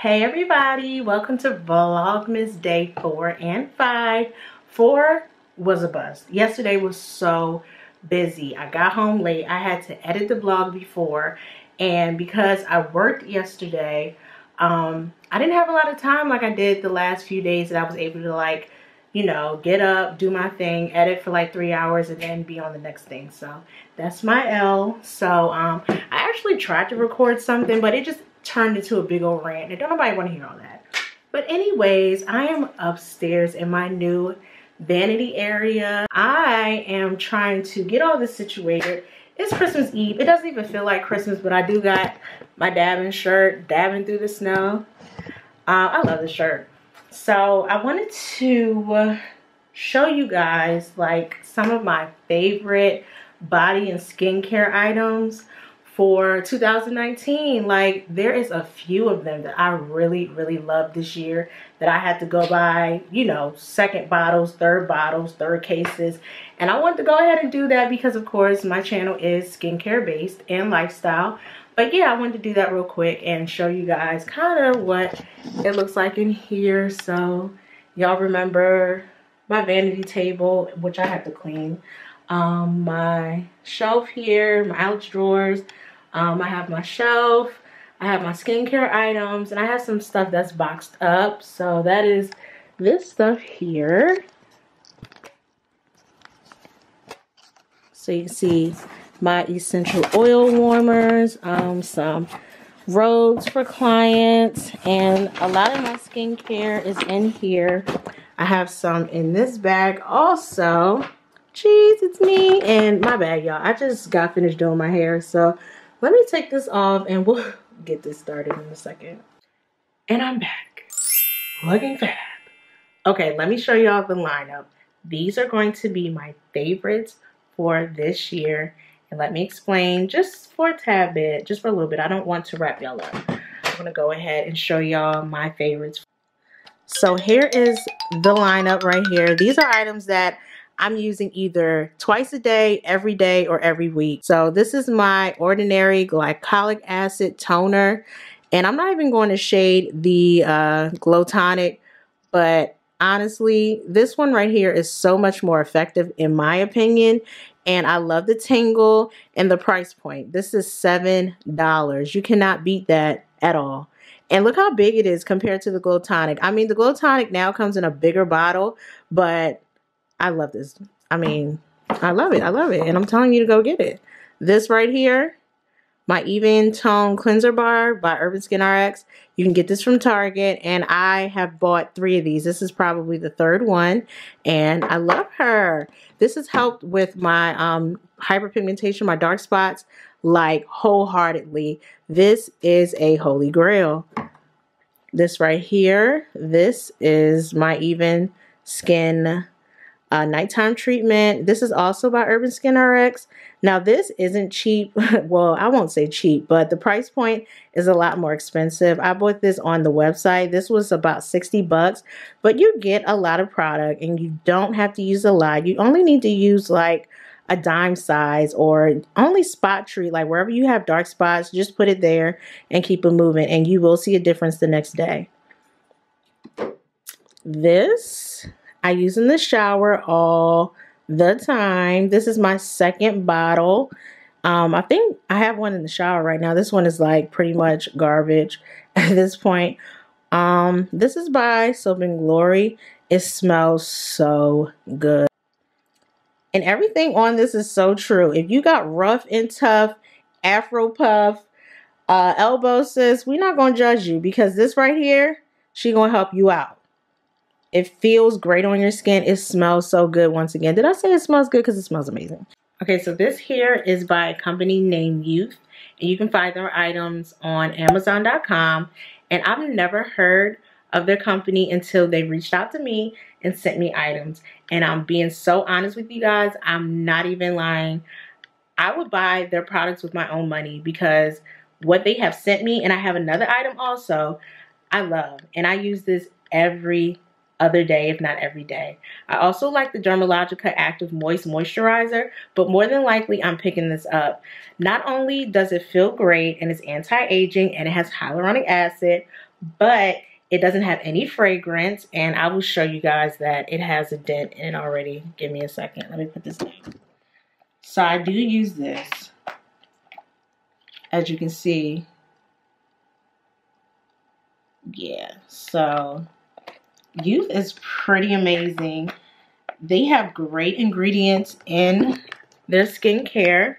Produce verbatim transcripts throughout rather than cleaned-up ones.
Hey everybody, welcome to Vlogmas day four and five. Four was a bust. Yesterday was so busy. I got home late. I had to edit the vlog before, and because I worked yesterday, um, I didn't have a lot of time like I did the last few days that I was able to, like, you know, get up, do my thing, edit for like three hours and then be on the next thing. So that's my L. So um, I actually tried to record something, but it just turned into a big old rant. And don't nobody want to hear all that. But anyways, I am upstairs in my new vanity area. I am trying to get all this situated. It's Christmas Eve. It doesn't even feel like Christmas, but I do got my dabbing shirt, dabbing through the snow. Uh, I love this shirt. So I wanted to show you guys like some of my favorite body and skincare items for two thousand nineteen. Like, there is a few of them that I really really love this year that I had to go buy, you know, second bottles, third bottles, third cases, and I wanted to go ahead and do that because of course my channel is skincare based and lifestyle. But yeah, I wanted to do that real quick and show you guys kind of what it looks like in here. So y'all remember my vanity table, which I had to clean, um my shelf here, my ouch drawers. Um, I have my shelf, I have my skincare items, and I have some stuff that's boxed up. So that is this stuff here. So you can see my essential oil warmers, um, some robes for clients, and a lot of my skincare is in here. I have some in this bag also. Jeez, it's me and my bag, y'all. I just got finished doing my hair, so let me take this off and we'll get this started in a second. And I'm back, looking fab. Okay, let me show y'all the lineup. These are going to be my favorites for this year. And let me explain just for a tad bit, just for a little bit. I don't want to wrap y'all up. I'm gonna go ahead and show y'all my favorites. So here is the lineup right here. These are items that I'm using either twice a day, every day, or every week. So this is my Ordinary Glycolic Acid Toner. And I'm not even going to shade the uh, Glow Tonic, but honestly, this one right here is so much more effective in my opinion. And I love the tingle and the price point. This is seven dollars. You cannot beat that at all. And look how big it is compared to the Glow Tonic. I mean, the Glow Tonic now comes in a bigger bottle, but I love this. I mean, I love it. I love it. And I'm telling you to go get it. This right here, my Even Tone Cleanser Bar by Urban Skin R X. You can get this from Target. And I have bought three of these. This is probably the third one. And I love her. This has helped with my um, hyperpigmentation, my dark spots, like wholeheartedly. This is a holy grail. This right here, this is my Even Skin Uh, nighttime treatment. This is also by Urban Skin R X. Now this isn't cheap. Well, I won't say cheap, but the price point is a lot more expensive. I bought this on the website. This was about sixty bucks, but you get a lot of product and you don't have to use a lot. You only need to use like a dime size, or only spot treat, like wherever you have dark spots, just put it there and keep it moving, and you will see a difference the next day. This I use in the shower all the time. This is my second bottle. Um, I think I have one in the shower right now. This one is like pretty much garbage at this point. Um, this is by Soap and Glory. It smells so good. And everything on this is so true. If you got rough and tough, afro puff, uh, elbow sis, we're not going to judge you, because this right here, she going to help you out. It feels great on your skin. It smells so good. Once again, did I say it smells good? Because it smells amazing. Okay, so this here is by a company named Youth. And you can find their items on Amazon dot com. And I've never heard of their company until they reached out to me and sent me items. And I'm being so honest with you guys. I'm not even lying. I would buy their products with my own money, because what they have sent me, and I have another item also, I love. And I use this every day. Other day, if not every day. I also like the Dermalogica Active Moist Moisturizer, but more than likely I'm picking this up. Not only does it feel great and it's anti-aging and it has hyaluronic acid, but it doesn't have any fragrance, and I will show you guys that it has a dent in it already. Give me a second. Let me put this down. So I do use this. As you can see. Yeah, so Youth is pretty amazing. They have great ingredients in their skincare,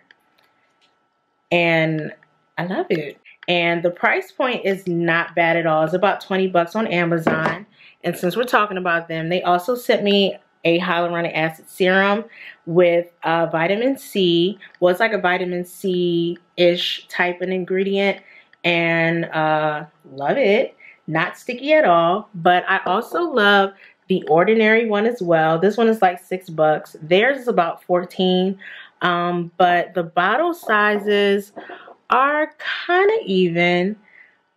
and I love it. And the price point is not bad at all. It's about twenty bucks on Amazon. And since we're talking about them, they also sent me a hyaluronic acid serum with uh, vitamin C. Well, it's like a vitamin C-ish type of ingredient. And uh, love it. Not sticky at all. But I also love the Ordinary one as well. This one is like six bucks. Theirs is about fourteen. Um, but the bottle sizes are kind of even,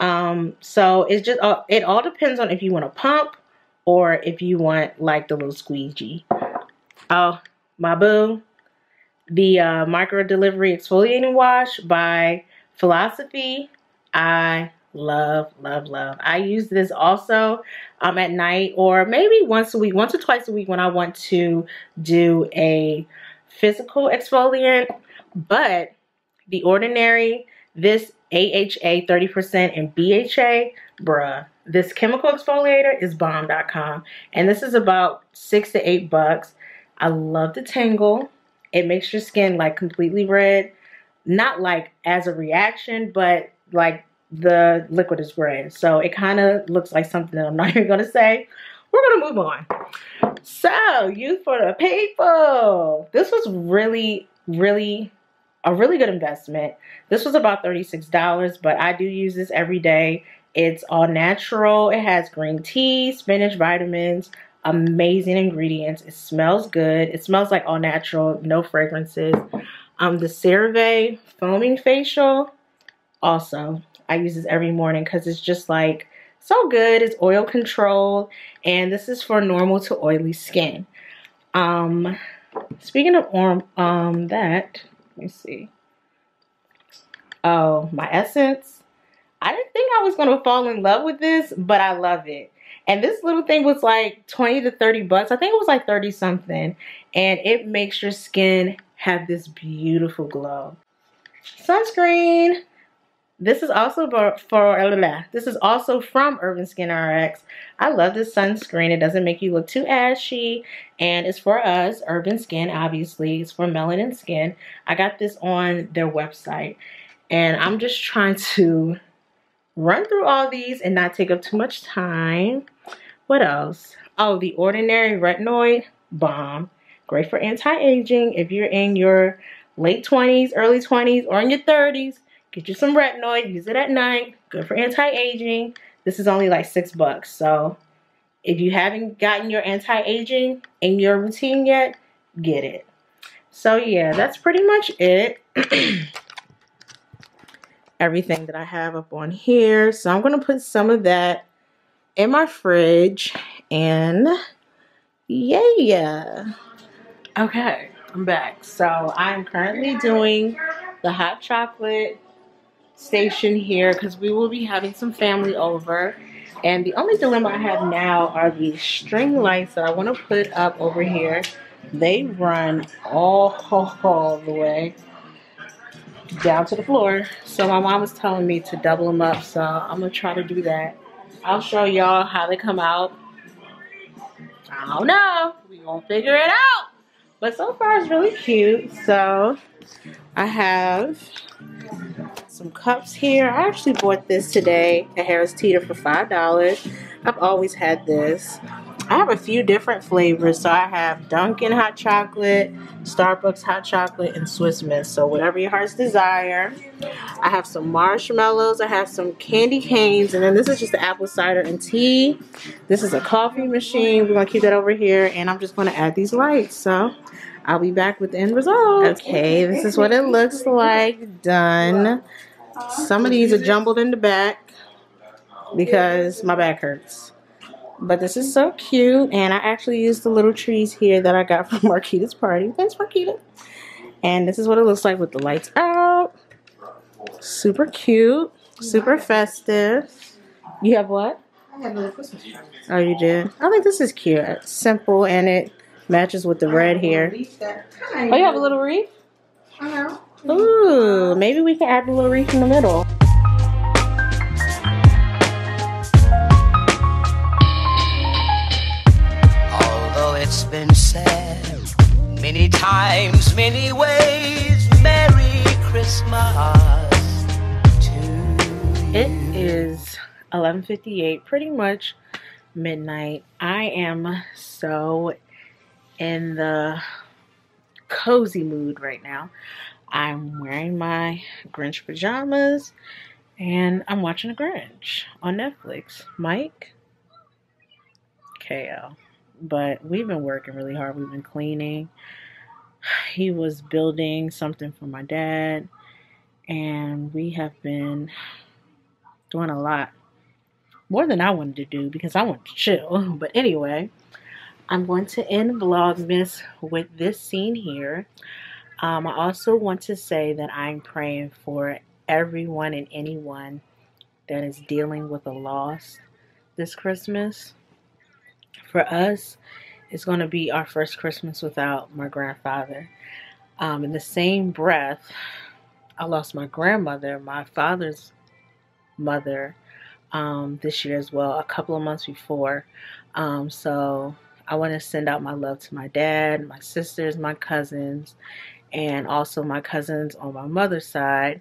um so it's just uh, it all depends on if you want a pump or if you want like the little squeegee. Oh my boo, the uh, micro delivery exfoliating wash by Philosophy. I love love love I use this also um at night, or maybe once a week, once or twice a week when I want to do a physical exfoliant. But The Ordinary, this A H A thirty percent and B H A, bruh, this chemical exfoliator is bomb dot com. And this is about six to eight bucks. I love the tingle. It makes your skin like completely red. Not like as a reaction, but like the liquid is red. So it kind of looks like something that I'm not even going to say. We're going to move on. So, Youth for the People. This was really, really a really good investment. This was about thirty-six dollars, but I do use this every day. It's all natural. It has green tea, spinach, vitamins, amazing ingredients. It smells good. It smells like all natural, no fragrances. Um, the CeraVe foaming facial, also, I use this every morning because it's just like so good. It's oil control, and this is for normal to oily skin. Um, speaking of or um, that, let me see. Oh, my essence. I didn't think I was going to fall in love with this, but I love it. And this little thing was like twenty to thirty bucks. I think it was like thirty something. And it makes your skin have this beautiful glow. Sunscreen. This is also for, for this is also from Urban Skin R X. I love this sunscreen. It doesn't make you look too ashy, and it's for us, Urban Skin, obviously. It's for melanin skin. I got this on their website, and I'm just trying to run through all these and not take up too much time. What else? Oh, the Ordinary Retinoid, bomb. Great for anti-aging. If you're in your late twenties, early twenties, or in your thirties, get you some retinoid, use it at night. Good for anti-aging. This is only like six bucks. So if you haven't gotten your anti-aging in your routine yet, get it. So yeah, that's pretty much it. Everything that I have up on here. So I'm going to put some of that in my fridge. And yeah. Okay, I'm back. So I'm currently doing the hot chocolate station here because we will be having some family over, and the only dilemma I have now are the string lights that I want to put up over here. They run all, all the way down to the floor, so my mom was telling me to double them up, so I'm gonna try to do that. I'll show y'all how they come out. I don't know, we gonna figure it out, but so far it's really cute. So I have some cups here. I actually bought this today at Harris Teeter for five dollars. I've always had this. I have a few different flavors. So I have Dunkin' hot chocolate, Starbucks hot chocolate, and Swiss Miss. So whatever your heart's desire. I have some marshmallows. I have some candy canes. And then this is just the apple cider and tea. This is a coffee machine. We're going to keep that over here. And I'm just going to add these lights. So I'll be back with the end result. Okay, this is what it looks like done. Some of these are jumbled in the back because my back hurts. But this is so cute, and I actually used the little trees here that I got from Marquita's party. Thanks, Marquita. And this is what it looks like with the lights out. Super cute, super festive. You have what? I have little Christmas trees. Oh, you did? I think this is cute. It's simple and it matches with the red here. Oh, you have a little wreath? Uh-huh. Ooh, maybe we can add a little wreath in the middle. Although it's been said many times, many ways, Merry Christmas to you. It is eleven fifty-eight, pretty much midnight. I am so in the cozy mood right now. I'm wearing my Grinch pajamas and I'm watching a Grinch on Netflix. Mike? K O. But we've been working really hard. We've been cleaning. He was building something for my dad. And we have been doing a lot. More than I wanted to do because I want to chill. But anyway, I'm going to end Vlogmas with this scene here. Um, I also want to say that I'm praying for everyone and anyone that is dealing with a loss this Christmas. For us, it's going to be our first Christmas without my grandfather. Um, in the same breath, I lost my grandmother, my father's mother, um, this year as well, a couple of months before. Um, so I want to send out my love to my dad, my sisters, my cousins, and also my cousins on my mother's side.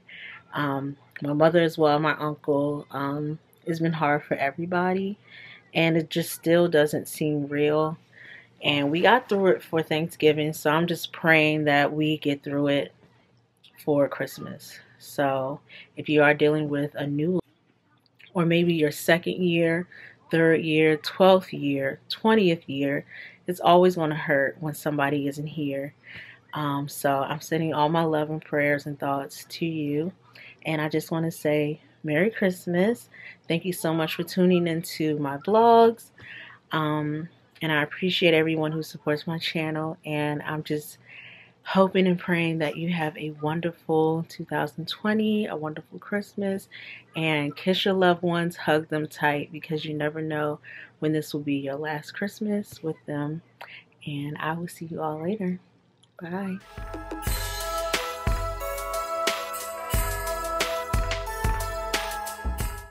Um, my mother as well, my uncle. Um, it's been hard for everybody. And it just still doesn't seem real. And we got through it for Thanksgiving. So I'm just praying that we get through it for Christmas. So if you are dealing with a new, or maybe your second year, third year, twelfth year, twentieth year, it's always going to hurt when somebody isn't here. Um, so I'm sending all my love and prayers and thoughts to you. And I just want to say Merry Christmas. Thank you so much for tuning into my vlogs. Um, and I appreciate everyone who supports my channel. And I'm just hoping and praying that you have a wonderful two thousand twenty, a wonderful Christmas. And kiss your loved ones, hug them tight, because you never know when this will be your last Christmas with them. And I will see you all later. Bye.